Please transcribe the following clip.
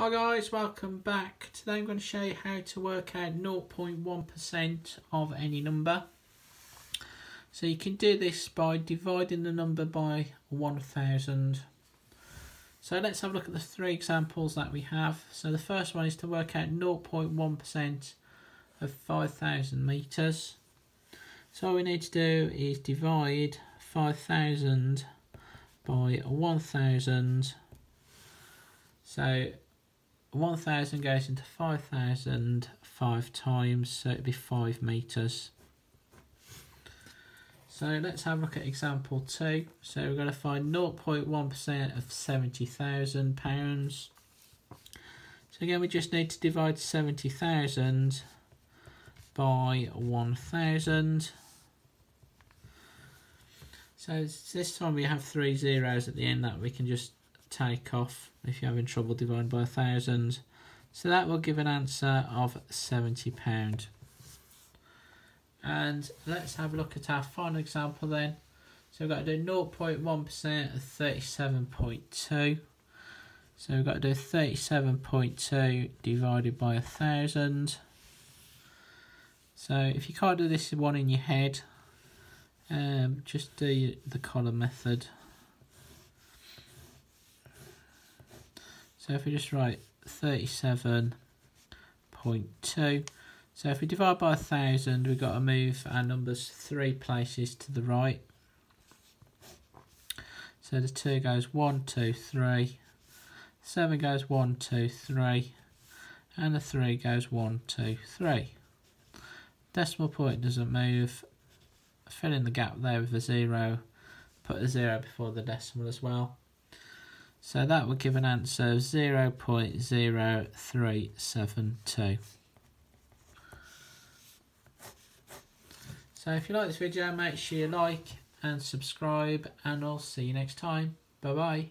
Hi guys, welcome back. Today I'm going to show you how to work out 0.1% of any number. So you can do this by dividing the number by 1000. So let's have a look at the three examples that we have. So the first one is to work out 0.1% of 5000 meters. So all we need to do is divide 5000 by 1000. So 1000 goes into 5000 5 times, so it'd be 5 meters. So let's have a look at example 2. So we're going to find 0.1% of 70,000 pounds. So again, we just need to divide 70,000 by 1000. So this time we have three zeros at the end that we can just take off if you're having trouble dividing by 1000. So that will give an answer of £70. And let's have a look at our final example then. So we've got to do 0.1% of 37.2. So we've got to do 37.2 divided by 1000. So if you can't do this one in your head, just do the column method. So if we just write 37.2, so if we divide by 1000, we've got to move our numbers 3 places to the right. So the 2 goes 1, 2, 3, 7 goes 1, 2, 3, and the 3 goes 1, 2, 3. Decimal point doesn't move. Fill in the gap there with a 0, put a 0 before the decimal as well. So that would give an answer of 0.0372. So if you like this video, make sure you like and subscribe, and I'll see you next time. Bye bye.